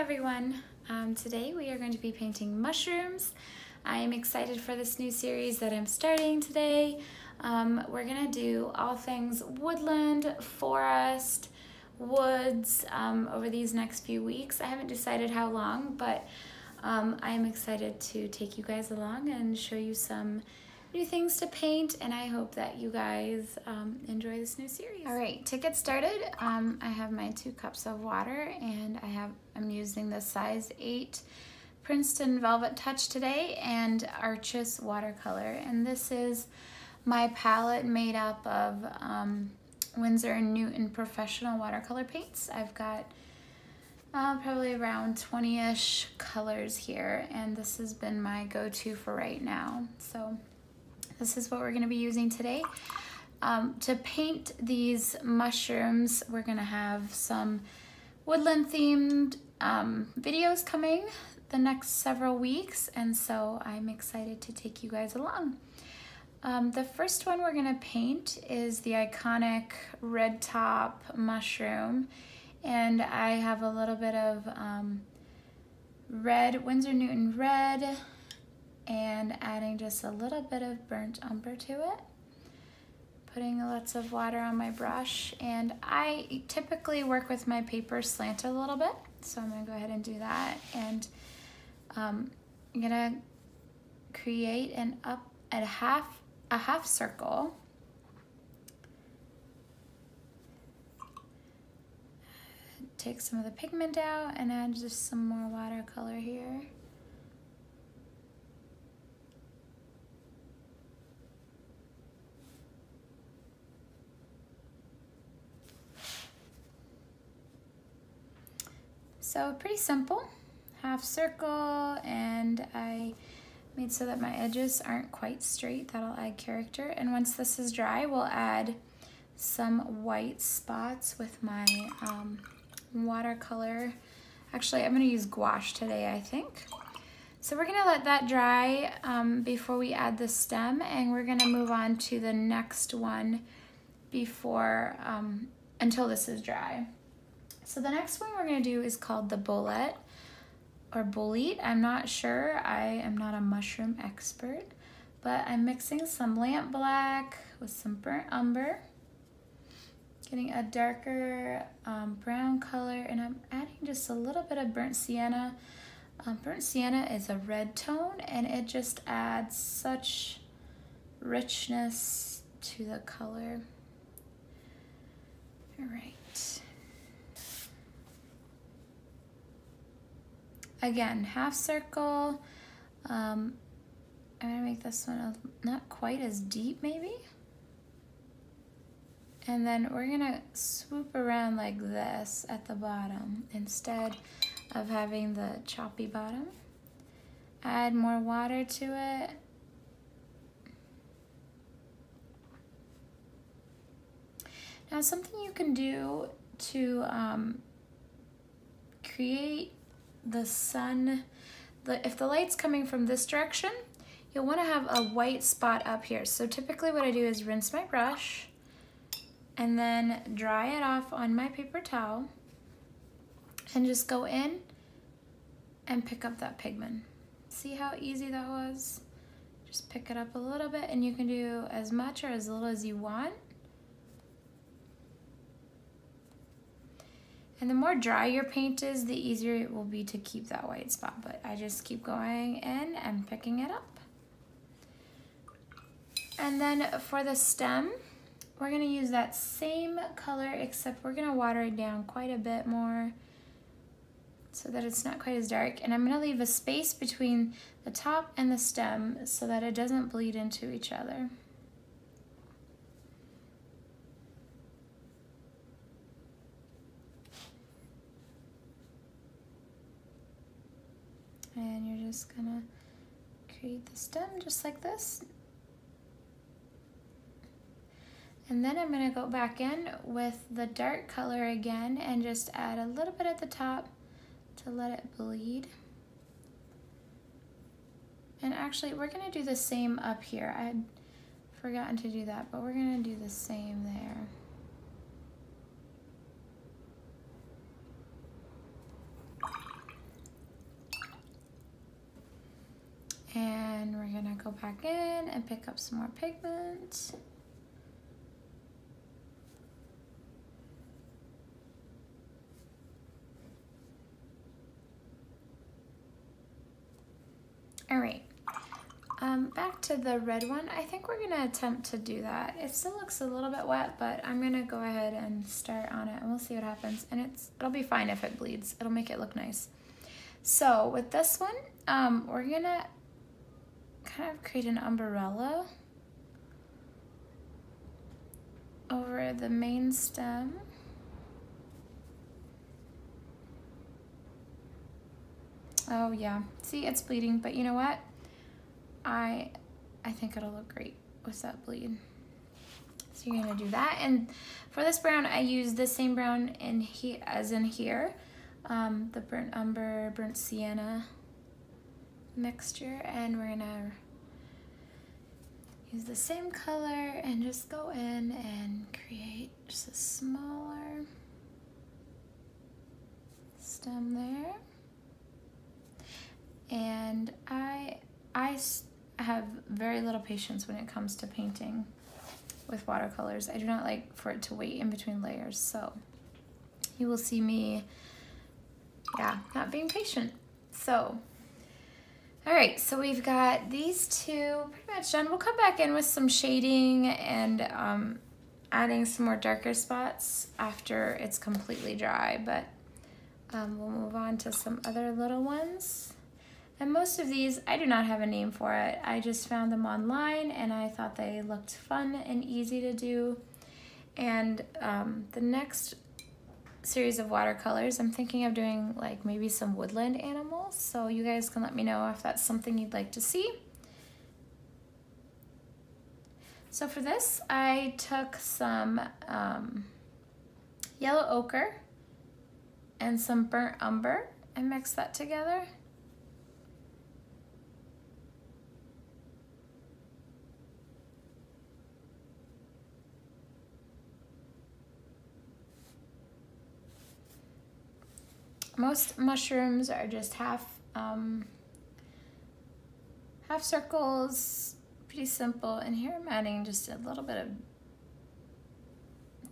everyone! Today we are going to be painting mushrooms. I am excited for this new series that I'm starting today. We're going to do all things woodland, forest, woods over these next few weeks. I haven't decided how long, but I am excited to take you guys along and show you some new things to paint, and I hope that you guys enjoy this new series. All right, to get started, I have my 2 cups of water, and I'm using the size 8 Princeton Velvet Touch today and Arches watercolor. And this is my palette made up of Winsor & Newton professional watercolor paints. I've got probably around 20-ish colors here, and this has been my go-to for right now. So this is what we're going to be using today. To paint these mushrooms, we're going to have some woodland themed videos coming the next several weeks, and so I'm excited to take you guys along. The first one we're going to paint is the iconic red top mushroom, and I have a little bit of red, Winsor & Newton red, and adding just a little bit of burnt umber to it. Putting lots of water on my brush, and I typically work with my paper slanted a little bit, so I'm gonna go ahead and do that. And I'm gonna create an up at a half circle. Take some of the pigment out and add just some more watercolor here. So pretty simple, half circle, and I made so that my edges aren't quite straight. That'll add character. And once this is dry, we'll add some white spots with my watercolor. Actually, I'm gonna use gouache today, I think. So we're gonna let that dry before we add the stem, and we're gonna move on to the next one before, until this is dry. So the next one we're gonna do is called the bolete or bolete. I'm not sure, I am not a mushroom expert, but I'm mixing some Lamp Black with some Burnt Umber, getting a darker brown color, and I'm adding just a little bit of burnt sienna. Burnt sienna is a red tone, and it just adds such richness to the color. All right. Again, half circle. I'm gonna make this one not quite as deep maybe. And then we're gonna swoop around like this at the bottom instead of having the choppy bottom. Add more water to it. Now something you can do to create the sun, if the light's coming from this direction, you'll want to have a white spot up here. So typically what I do is rinse my brush and then dry it off on my paper towel and just go in and pick up that pigment. See how easy that was? Just pick it up a little bit, and you can do as much or as little as you want. And the more dry your paint is, the easier it will be to keep that white spot, but I just keep going in and picking it up. And then for the stem, we're gonna use that same color, except we're gonna water it down quite a bit more so that it's not quite as dark. And I'm gonna leave a space between the top and the stem so that it doesn't bleed into each other. And you're just gonna create the stem just like this. And then I'm gonna go back in with the dark color again and just add a little bit at the top to let it bleed. And actually, we're gonna do the same up here. I had forgotten to do that, but we're gonna do the same there. back in and pick up some more pigment. All right, back to the red one. I think we're gonna attempt to do that. It still looks a little bit wet, but I'm gonna go ahead and start on it and we'll see what happens. And it'll be fine if it bleeds. It'll make it look nice. So with this one, we're gonna kind of create an umbrella over the main stem. Oh yeah, see, it's bleeding, but you know what? I think it'll look great with that bleed. So you're gonna do that. And for this brown, I use the same brown in here as in here, the burnt umber, burnt sienna mixture. And we're gonna use the same color and just go in and create just a smaller stem there. And I have very little patience when it comes to painting with watercolors. I do not like for it to wait in between layers, so you will see me, yeah, not being patient. So, all right, so we've got these two pretty much done. We'll come back in with some shading and adding some more darker spots after it's completely dry, but we'll move on to some other little ones. And most of these, I do not have a name for it. I just found them online and I thought they looked fun and easy to do. And the next series of watercolors, I'm thinking of doing like maybe some woodland animals. So you guys can let me know if that's something you'd like to see. So for this, I took some yellow ochre and some burnt umber and mixed that together. Most mushrooms are just half circles, pretty simple. And here I'm adding just a little bit of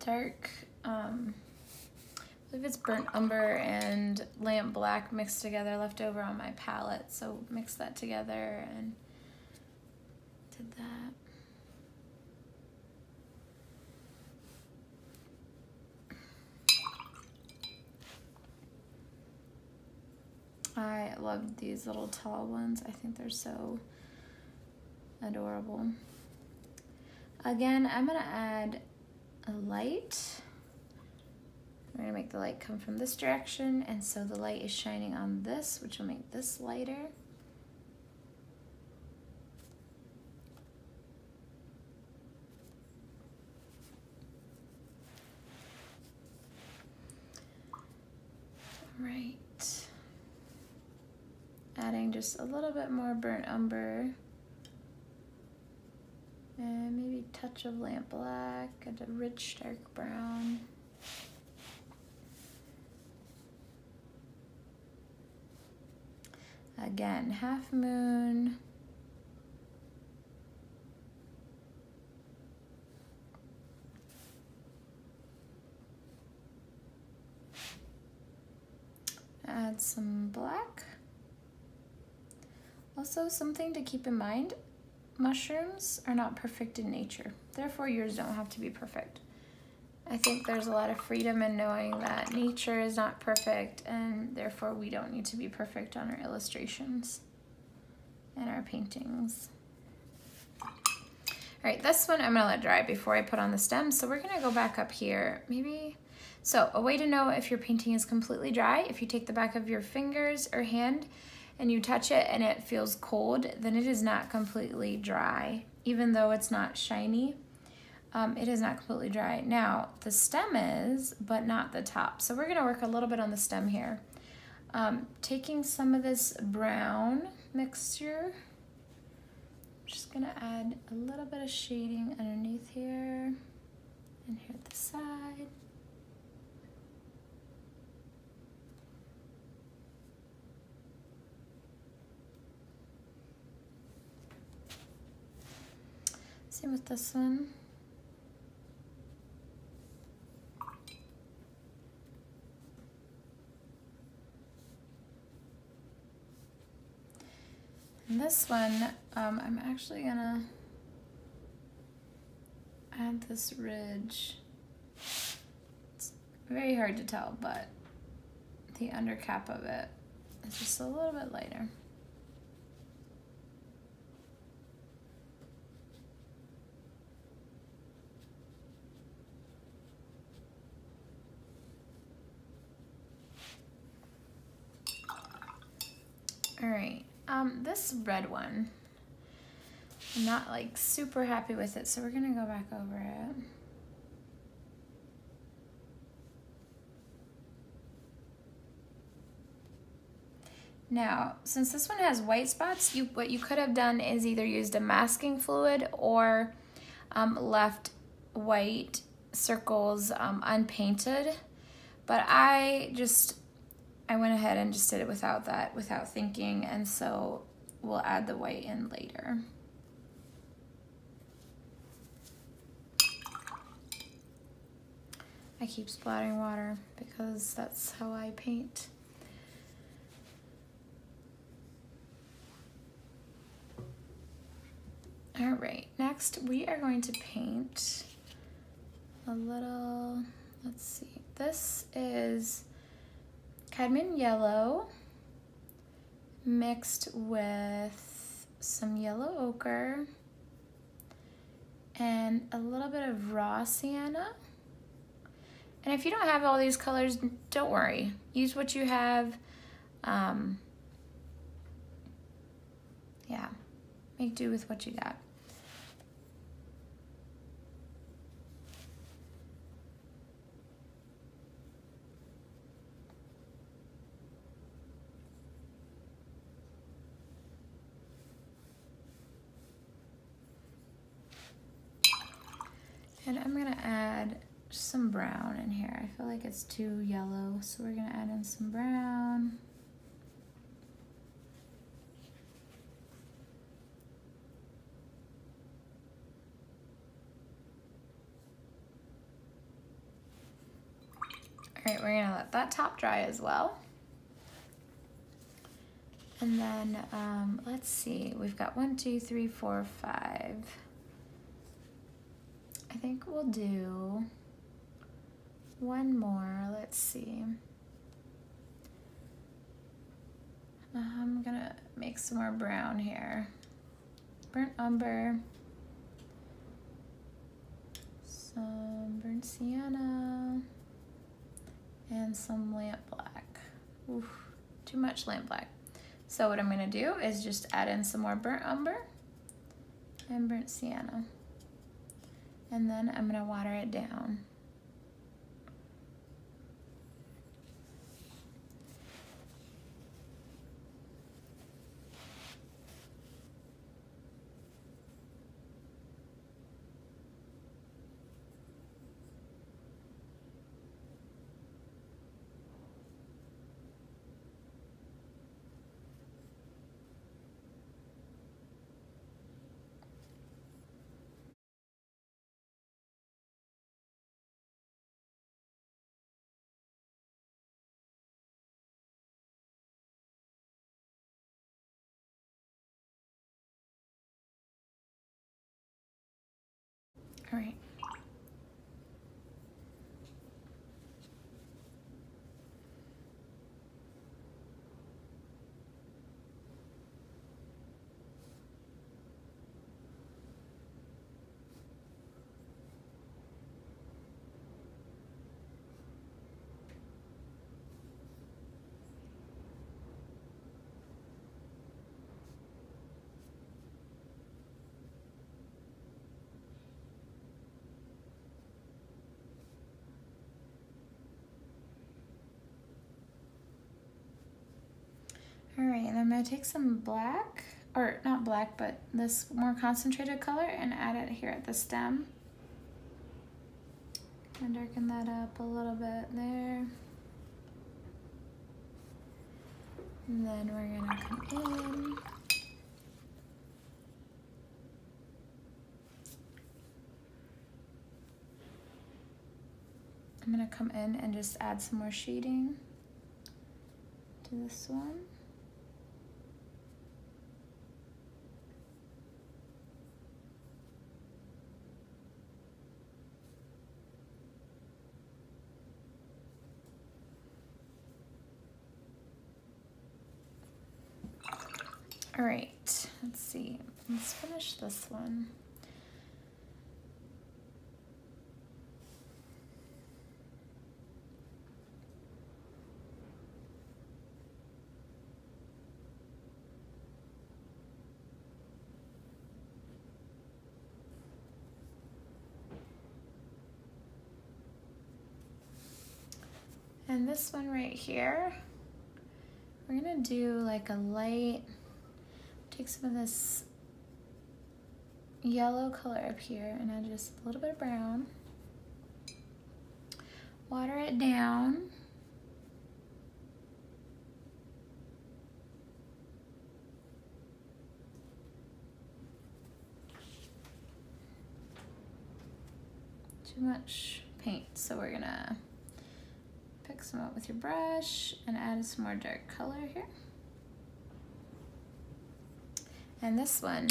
dark, I believe it's burnt umber and lamp black mixed together, left over on my palette. So mix that together and did that. I love these little tall ones. I think they're so adorable. Again, I'm gonna add a light. We're gonna make the light come from this direction, and so the light is shining on this, which will make this lighter. All right. Adding just a little bit more burnt umber and maybe a touch of lamp black and a rich dark brown. Again, half moon. Add some black. Also, something to keep in mind, mushrooms are not perfect in nature. Therefore, yours don't have to be perfect. I think there's a lot of freedom in knowing that nature is not perfect, and therefore we don't need to be perfect on our illustrations and our paintings. All right, this one I'm gonna let dry before I put on the stem. So we're gonna go back up here, maybe. So a way to know if your painting is completely dry, if you take the back of your fingers or hand and you touch it and it feels cold, then it is not completely dry. Even though it's not shiny, it is not completely dry. Now, the stem is, but not the top. So we're gonna work a little bit on the stem here. Taking some of this brown mixture, I'm just gonna add a little bit of shading underneath here and here at the side. Same with this one. And this one, I'm actually gonna add this ridge. It's very hard to tell, but the undercap of it is just a little bit lighter. All right. This red one, I'm not like super happy with it, so we're gonna go back over it. Now, since this one has white spots, what you could have done is either used a masking fluid or left white circles unpainted, but I went ahead and just did it without that, without thinking, and so we'll add the white in later. I keep splattering water because that's how I paint. All right, next we are going to paint a little, let's see, this is cadmium yellow mixed with some yellow ochre and a little bit of raw sienna. And if you don't have all these colors, don't worry. Use what you have. Yeah, make do with what you got. And I'm gonna add some brown in here. I feel like it's too yellow, so we're gonna add in some brown. All right, we're gonna let that top dry as well. And then let's see, we've got 1, 2, 3, 4, 5. I think we'll do one more, let's see. I'm gonna make some more brown here. Burnt umber, some burnt sienna, and some lamp black. Oof, too much lamp black. So what I'm gonna do is just add in some more burnt umber and burnt sienna. And then I'm gonna water it down. All right. All right, and I'm gonna take some black, or not black, but this more concentrated color and add it here at the stem. And darken that up a little bit there. And then we're gonna come in. I'm gonna come in and just add some more shading to this one. All right, let's see, let's finish this one. And this one right here, we're gonna do like a light, take some of this yellow color up here and add just a little bit of brown. Water it down. Too much paint, so we're gonna pick some up with your brush and add some more dark color here. And this one,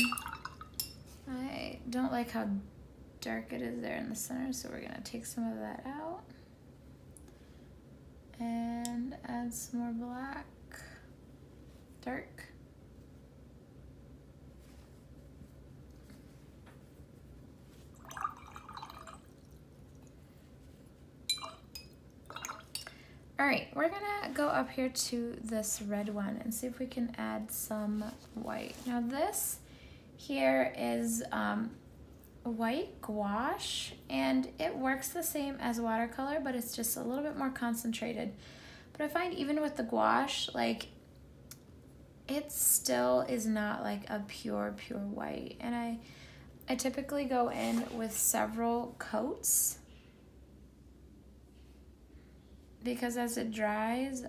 I don't like how dark it is there in the center, so we're gonna take some of that out and add some more black, dark. All right, we're gonna go up here to this red one and see if we can add some white. Now this here is white gouache, and it works the same as watercolor, but it's just a little bit more concentrated. But I find even with the gouache, like, it still is not like a pure white. And I typically go in with several coats, because as it dries,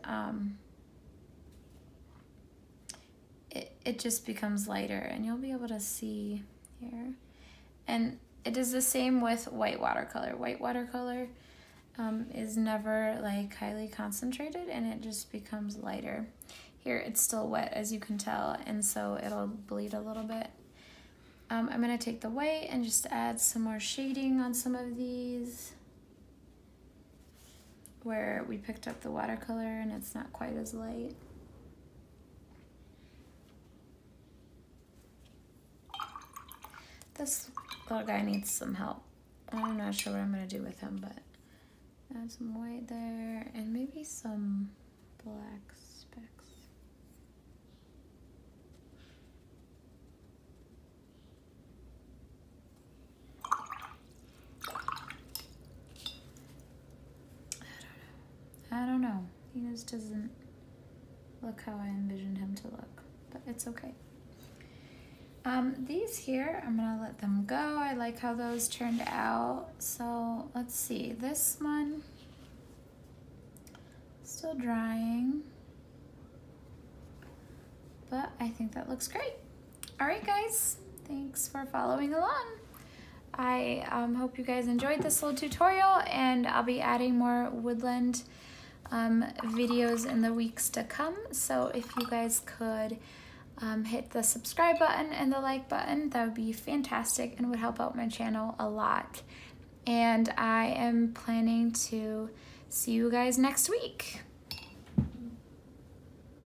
it just becomes lighter, and you'll be able to see here. And it is the same with white watercolor. White watercolor is never like highly concentrated, and it just becomes lighter. Here it's still wet, as you can tell, and so it'll bleed a little bit. I'm gonna take the white and just add some more shading on some of these, where we picked up the watercolor and it's not quite as light. This little guy needs some help. I'm not sure what I'm gonna do with him, but add some white there and maybe some black specks. I don't know, he just doesn't look how I envisioned him to look, but it's okay. These here, I'm gonna let them go. I like how those turned out. So let's see, this one, still drying, but I think that looks great. All right, guys, thanks for following along. I hope you guys enjoyed this little tutorial, and I'll be adding more woodland videos in the weeks to come. So if you guys could hit the subscribe button and the like button, that would be fantastic and would help out my channel a lot. And I am planning to see you guys next week.